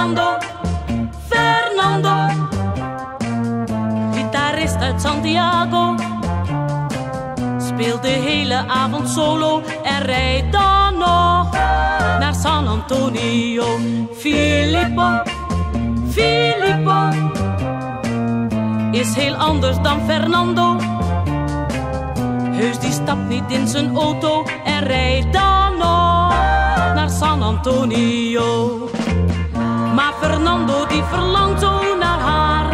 Fernando, Fernando, gitarist uit Santiago, speelt de hele avond solo en rijdt dan nog naar San Antonio. Filippo, Filippo is heel anders dan Fernando. Heus die stapt niet in zijn auto en rijdt dan nog naar San Antonio. Maar Fernando die verlangt zo naar haar,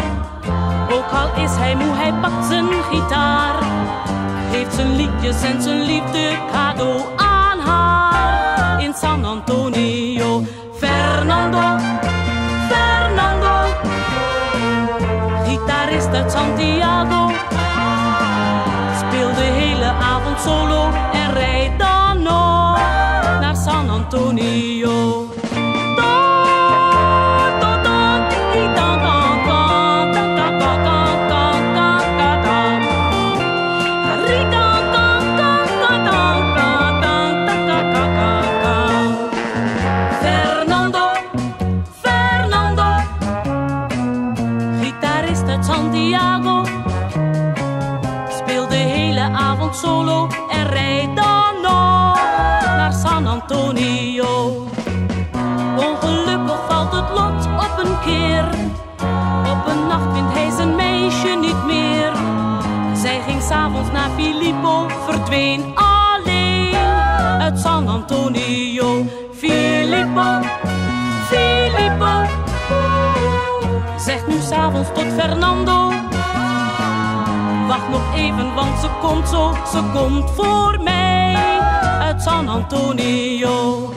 ook al is hij moe, hij pakt zijn gitaar, geeft zijn liedjes en zijn liefde cadeau aan haar in San Antonio. Fernando, Fernando, gitarist uit Santiago, speelt de hele avond solo en rijdt dan nog naar San Antonio. Santiago speelt de hele avond solo en rijdt dan nog naar San Antonio. Ongelukkig valt het lot op een keer, op een nacht vindt hij zijn meisje niet meer. Zij ging s'avonds naar Filippo, verdween alleen uit San Antonio. Filippo, Filippo zegt nu s'avonds tot Fernando, wacht nog even, want ze komt zo, ze komt voor mij uit San Antonio.